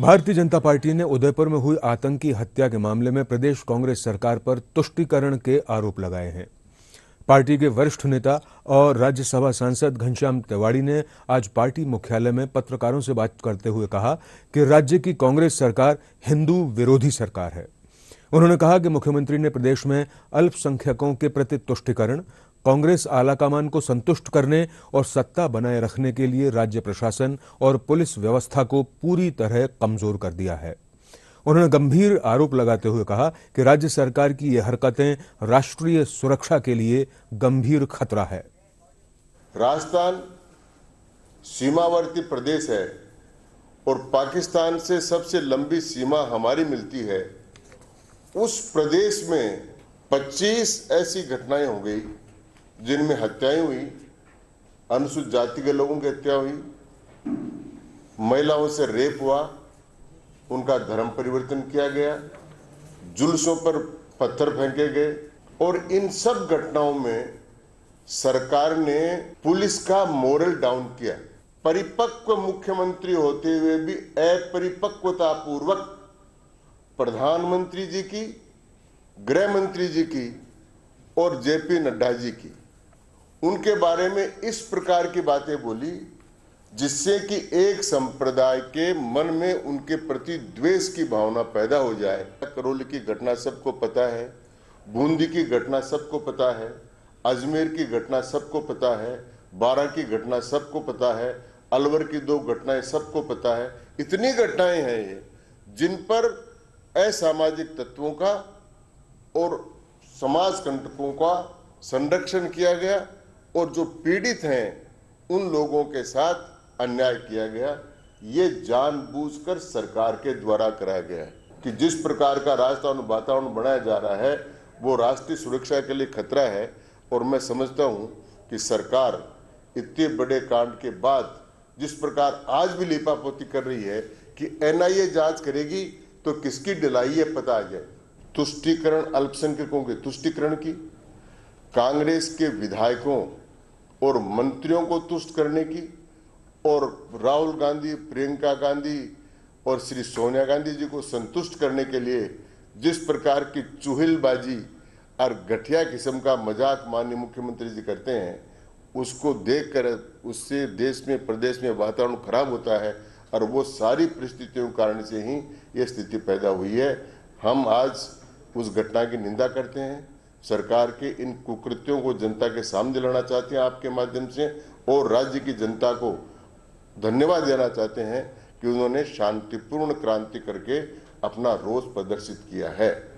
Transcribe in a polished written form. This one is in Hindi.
भारतीय जनता पार्टी ने उदयपुर में हुई आतंकी हत्या के मामले में प्रदेश कांग्रेस सरकार पर तुष्टीकरण के आरोप लगाए हैं। पार्टी के वरिष्ठ नेता और राज्यसभा सांसद घनश्याम तिवाड़ी ने आज पार्टी मुख्यालय में पत्रकारों से बात करते हुए कहा कि राज्य की कांग्रेस सरकार हिंदू विरोधी सरकार है। उन्होंने कहा कि मुख्यमंत्री ने प्रदेश में अल्पसंख्यकों के प्रति तुष्टीकरण, कांग्रेस आलाकमान को संतुष्ट करने और सत्ता बनाए रखने के लिए राज्य प्रशासन और पुलिस व्यवस्था को पूरी तरह कमजोर कर दिया है। उन्होंने गंभीर आरोप लगाते हुए कहा कि राज्य सरकार की ये हरकतें राष्ट्रीय सुरक्षा के लिए गंभीर खतरा है। राजस्थान सीमावर्ती प्रदेश है और पाकिस्तान से सबसे लंबी सीमा हमारी मिलती है। उस प्रदेश में 25 ऐसी घटनाएं हो गई जिनमें हत्याएं हुई, अनुसूचित जाति के लोगों की हत्या हुई, महिलाओं से रेप हुआ, उनका धर्म परिवर्तन किया गया, जुलूसों पर पत्थर फेंके गए। और इन सब घटनाओं में सरकार ने पुलिस का मोरल डाउन किया। परिपक्व मुख्यमंत्री होते हुए भी अपरिपक्वता पूर्वक प्रधानमंत्री जी की, गृह मंत्री जी की और जेपी नड्डा जी की उनके बारे में इस प्रकार की बातें बोली जिससे कि एक संप्रदाय के मन में उनके प्रति द्वेष की भावना पैदा हो जाए। करौली की घटना सबको पता है, बूंदी की घटना सबको पता है, अजमेर की घटना सबको पता है, बारा की घटना सबको पता है, अलवर की 2 घटनाएं सबको पता है। इतनी घटनाएं हैं ये जिन पर असामाजिक तत्वों का और समाज कंटकों का संरक्षण किया गया और जो पीड़ित हैं उन लोगों के साथ अन्याय किया गया। ये जानबूझकर सरकार के द्वारा कराया गया है कि जिस प्रकार का राजस्थान वातावरण बनाया जा रहा है वो राष्ट्रीय सुरक्षा के लिए खतरा है। और मैं समझता हूँ कि सरकार इतने बड़े कांड के बाद जिस प्रकार आज भी लीपापोती कर रही है कि एनआईए जांच करेगी तो किसकी ढिलाई है पता आ जाए। तुष्टीकरण, अल्पसंख्यकों के तुष्टीकरण की, कांग्रेस के विधायकों और मंत्रियों को तुष्ट करने की और राहुल गांधी, प्रियंका गांधी और श्री सोनिया गांधी जी को संतुष्ट करने के लिए जिस प्रकार की चुहिलबाजी और घटिया किस्म का मजाक माननीय मुख्यमंत्री जी करते हैं उसको देखकर उससे देश में, प्रदेश में वातावरण खराब होता है और वो सारी परिस्थितियों के कारण से ही ये स्थिति पैदा हुई है। हम आज उस घटना की निंदा करते हैं। सरकार के इन कुकृत्यों को जनता के सामने लाना चाहते हैं आपके माध्यम से और राज्य की जनता को धन्यवाद देना चाहते हैं कि उन्होंने शांतिपूर्ण क्रांति करके अपना रोष प्रदर्शित किया है।